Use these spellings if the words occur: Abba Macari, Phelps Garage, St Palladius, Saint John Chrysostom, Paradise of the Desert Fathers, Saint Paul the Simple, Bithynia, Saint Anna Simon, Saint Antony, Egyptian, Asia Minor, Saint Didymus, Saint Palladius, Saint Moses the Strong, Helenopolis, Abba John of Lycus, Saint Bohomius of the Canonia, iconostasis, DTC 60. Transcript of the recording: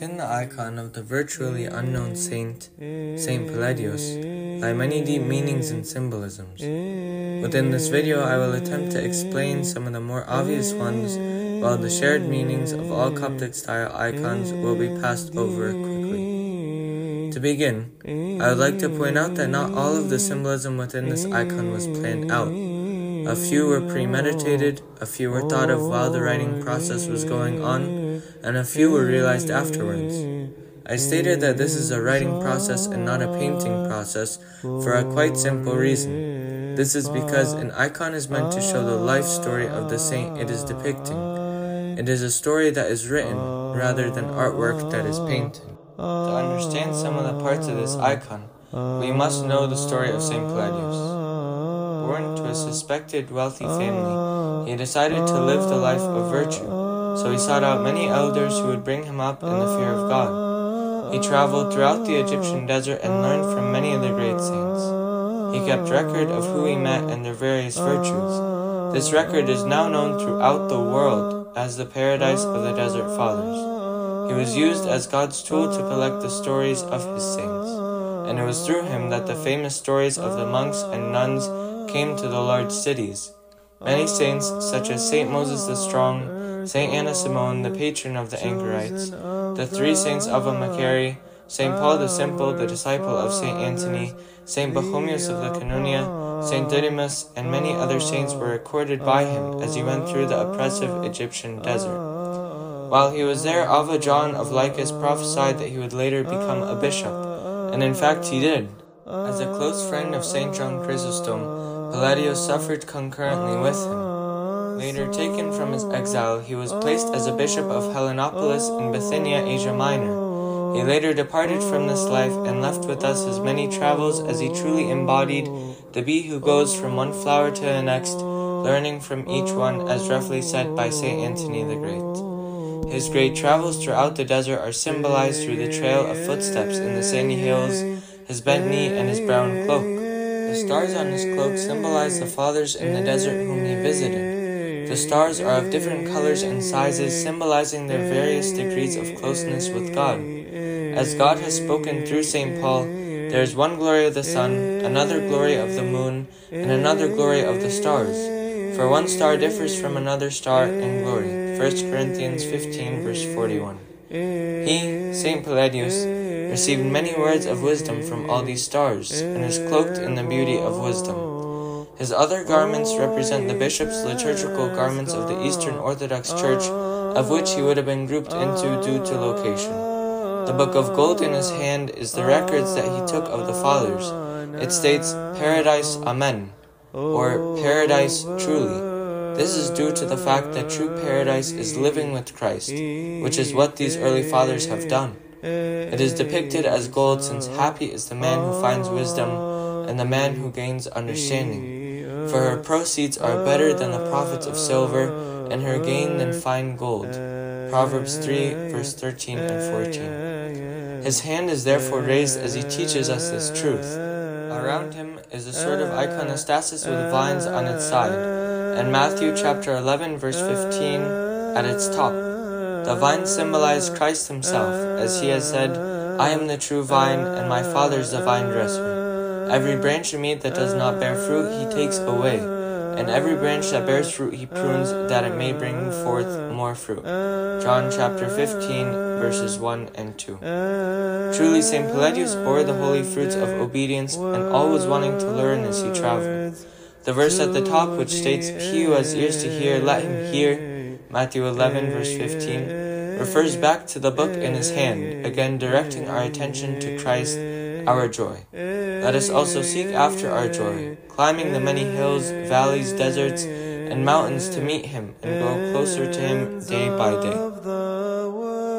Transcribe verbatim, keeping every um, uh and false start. Within the icon of the virtually unknown saint, Saint Palladius, lie many deep meanings and symbolisms. Within this video, I will attempt to explain some of the more obvious ones, while the shared meanings of all Coptic-style icons will be passed over quickly. To begin, I would like to point out that not all of the symbolism within this icon was planned out. A few were premeditated, a few were thought of while the writing process was going on, and a few were realized afterwards. I stated that this is a writing process and not a painting process for a quite simple reason. This is because an icon is meant to show the life story of the saint it is depicting. It is a story that is written rather than artwork that is painted. To understand some of the parts of this icon, we must know the story of Saint Palladius. Born to a suspected wealthy family, he decided to live the life of virtue, so he sought out many elders who would bring him up in the fear of God. He traveled throughout the Egyptian desert and learned from many of the great saints. He kept record of who he met and their various virtues. This record is now known throughout the world as the Paradise of the Desert Fathers. He was used as God's tool to collect the stories of his saints, and it was through him that the famous stories of the monks and nuns came to the large cities. Many saints, such as Saint Moses the Strong, Saint Anna Simon, the patron of the anchorites, the three saints Abba Macari, Saint Paul the Simple, the disciple of Saint Antony, Saint Bohomius of the Canonia, Saint Didymus, and many other saints were recorded by him as he went through the oppressive Egyptian desert. While he was there, Abba John of Lycus prophesied that he would later become a bishop, and in fact he did. As a close friend of Saint John Chrysostom, Palladius suffered concurrently with him. Later taken from his exile, he was placed as a bishop of Helenopolis in Bithynia, Asia Minor. He later departed from this life and left with us his many travels as he truly embodied the bee who goes from one flower to the next, learning from each one, as roughly said by Saint Antony the Great. His great travels throughout the desert are symbolized through the trail of footsteps in the sandy hills, his bent knee, and his brown cloak. The stars on his cloak symbolize the fathers in the desert whom he visited. The stars are of different colors and sizes, symbolizing their various degrees of closeness with God. As God has spoken through Saint Paul, there is one glory of the sun, another glory of the moon, and another glory of the stars. For one star differs from another star in glory. First Corinthians fifteen, verse forty-one. He, Saint Palladius, received many words of wisdom from all these stars, and is cloaked in the beauty of wisdom. His other garments represent the bishop's liturgical garments of the Eastern Orthodox Church, of which he would have been grouped into due to location. The book of gold in his hand is the records that he took of the fathers. It states, "Paradise, Amen," or "Paradise, truly." This is due to the fact that true paradise is living with Christ, which is what these early fathers have done. It is depicted as gold, since happy is the man who finds wisdom and the man who gains understanding. For her proceeds are better than the profits of silver, and her gain than fine gold. Proverbs three, verse thirteen and fourteen. His hand is therefore raised as he teaches us this truth. Around him is a sort of iconostasis with vines on its side, and Matthew chapter eleven, verse fifteen at its top. The vine symbolized Christ himself, as he has said, "I am the true vine, and my Father is the vine dresser. Every branch in me that does not bear fruit, he takes away, and every branch that bears fruit, he prunes, that it may bring forth more fruit." John chapter fifteen, verses one and two. Truly, Saint Palladius bore the holy fruits of obedience, and always wanting to learn as he traveled. The verse at the top, which states, "He who has ears to hear, let him hear," Matthew eleven, verse fifteen, refers back to the book in his hand, again directing our attention to Christ, our joy. Let us also seek after our joy, climbing the many hills, valleys, deserts, and mountains to meet him and grow closer to him day by day.